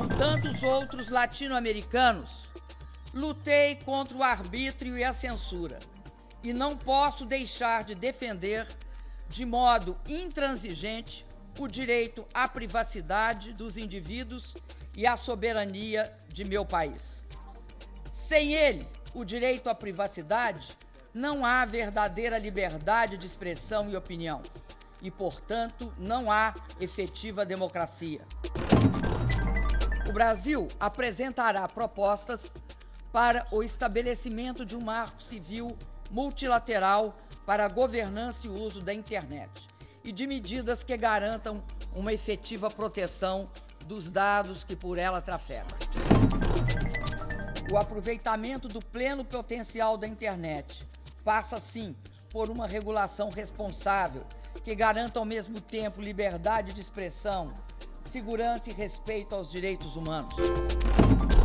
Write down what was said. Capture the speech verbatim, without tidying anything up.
como tantos outros latino-americanos, lutei contra o arbítrio e a censura, e não posso deixar de defender de modo intransigente o direito à privacidade dos indivíduos e à soberania de meu país. Sem ele, o direito à privacidade, não há verdadeira liberdade de expressão e opinião e, portanto, não há efetiva democracia. O Brasil apresentará propostas para o estabelecimento de um marco civil multilateral para a governança e o uso da internet e de medidas que garantam uma efetiva proteção dos dados que por ela trafegam. O aproveitamento do pleno potencial da internet passa, sim, por uma regulação responsável que garanta ao mesmo tempo liberdade de expressão, segurança e respeito aos direitos humanos.